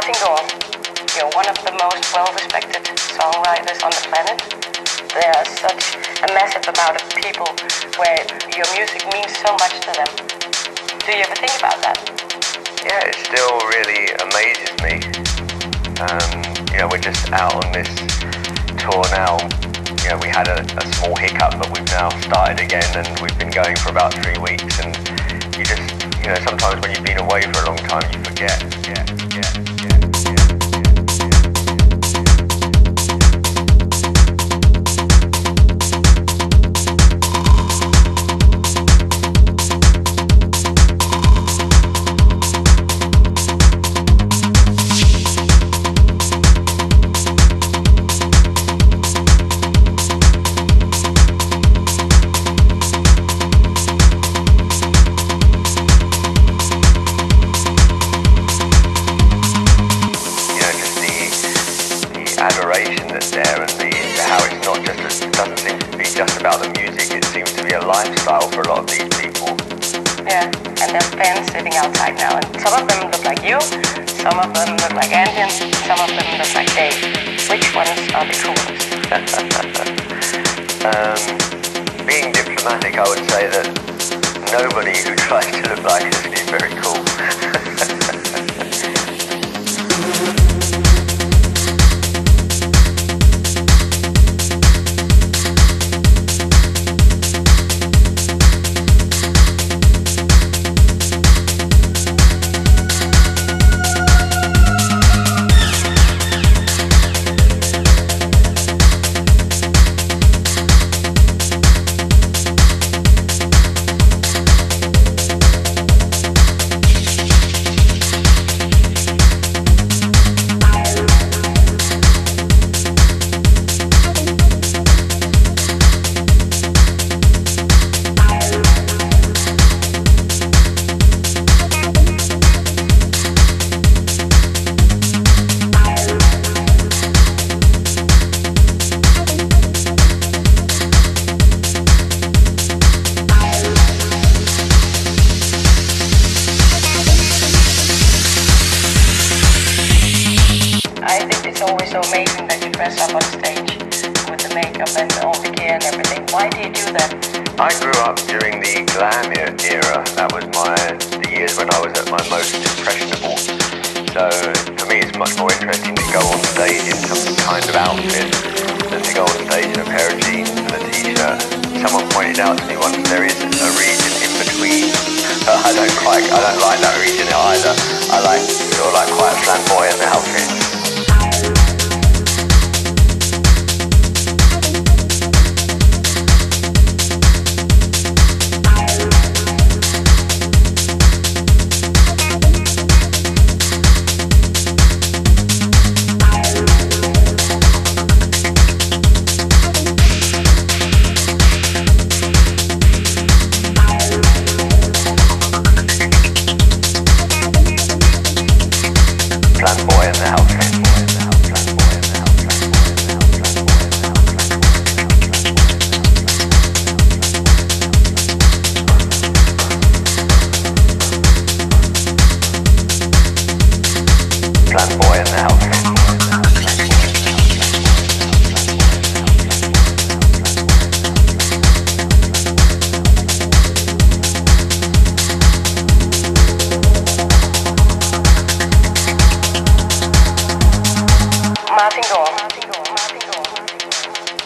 starting door. You're one of the most well-respected songwriters on the planet. There are such a massive amount of people where your music means so much to them. Do you ever think about that? Yeah, it still really amazes me. You know, we're just out on this tour now. You know, we had a small hiccup, but we've now started again, and we've been going for about 3 weeks, and you just, you know, sometimes when you've been away for a long time, you forget. Admiration that's there, and the how it's not just, it doesn't seem to be just about the music, it seems to be a lifestyle for a lot of these people. Yeah, and there's fans sitting outside now, and some of them look like you, some of them look like Andean, some of them look like Dave. Which ones are the coolest? Being diplomatic, I would say that nobody who tries to look like us is very cool. It's always so amazing that you dress up on stage with the makeup and all the gear and everything. Why do you do that? I grew up during the glam era. That was the years when I was at my most impressionable. So for me, it's much more interesting to go on stage in some kind of outfit than to go on stage in a pair of jeans and a t-shirt. Someone pointed out to me once there is a region in between. I don't like that region either. I like sort of like quite flamboyant outfits.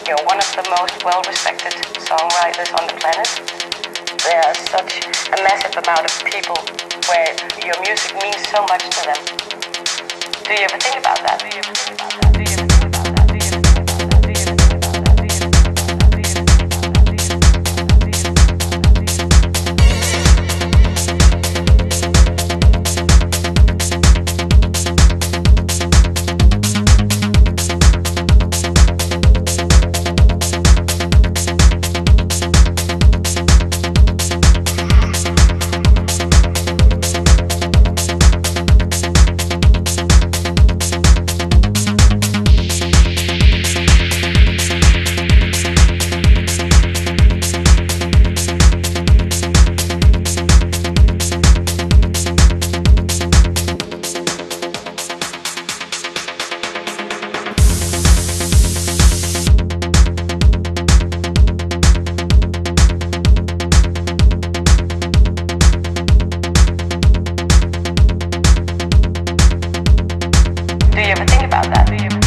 You're one of the most well-respected songwriters on the planet. There are such a massive amount of people where your music means so much to them. Do you ever think about that? Do you ever think about that? Do you ever think about that? Do you ever think about that? Do you ever think about that? Do you ever think about that? Do you ever think about that? Do you ever think about that? Do you ever think about that? about that.